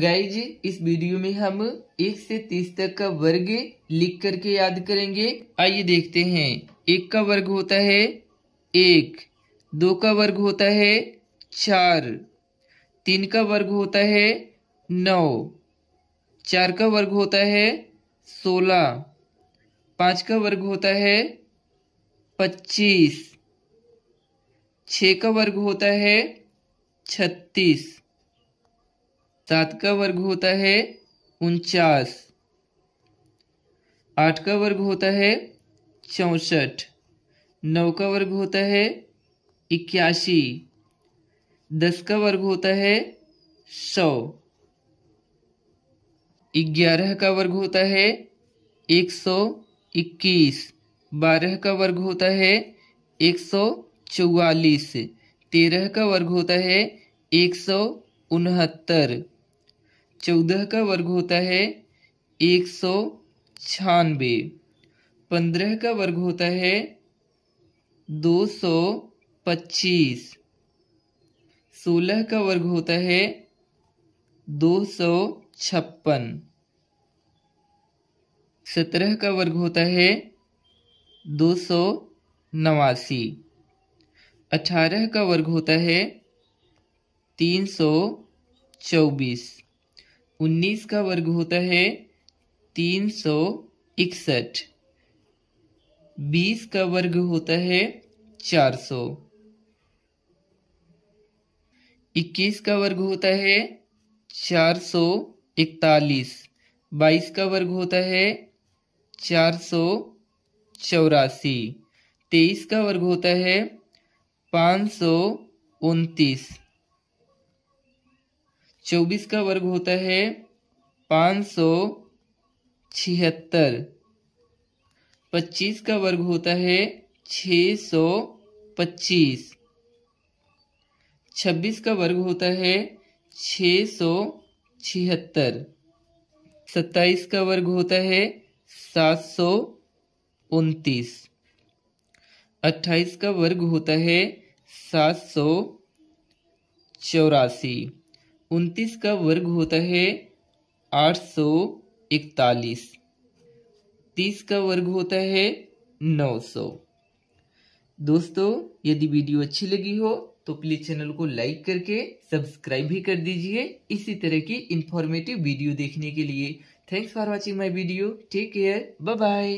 Guys इस video में हम 1 से 30 तक का वर्ग लिख करके याद करेंगे। आइए देखते हैं। 1 का वर्ग होता है 1, 2 का वर्ग होता है 4, 3 का वर्ग होता है 9, 4 का वर्ग होता है 16, 5 का वर्ग होता है 25, 6 का वर्ग होता है 36, 7 का वर्ग होता है 49, 8 का वर्ग होता है 64, 9 का वर्ग होता है 81, 10 का वर्ग होता है 100, 11 का वर्ग होता है 121, 12 का वर्ग होता है 144, 13 का वर्ग होता है 169, 14 का वर्ग होता है 196, 15 का वर्ग होता है 225, 16 का वर्ग होता है 256, 17 का वर्ग होता है 289, 18 का वर्ग होता है 324, 19 का वर्ग होता है 361, 20 का वर्ग होता है 400, 21 का वर्ग होता है 441, 22 का वर्ग होता है 484, 23 का वर्ग होता है 529, 24 का वर्ग होता है 576, 25 का वर्ग होता है 625, 26 का वर्ग होता है 676, 27 का वर्ग होता है 729, 28 का वर्ग होता है 784, 29 का वर्ग होता है 841, 30 का वर्ग होता है 900। दोस्तों यदि वीडियो अच्छी लगी हो तो प्लीज चैनल को लाइक करके सब्सक्राइब भी कर दीजिए इसी तरह की इंफॉर्मेटिव वीडियो देखने के लिए। Thanks for watching my video. Take care, bye bye.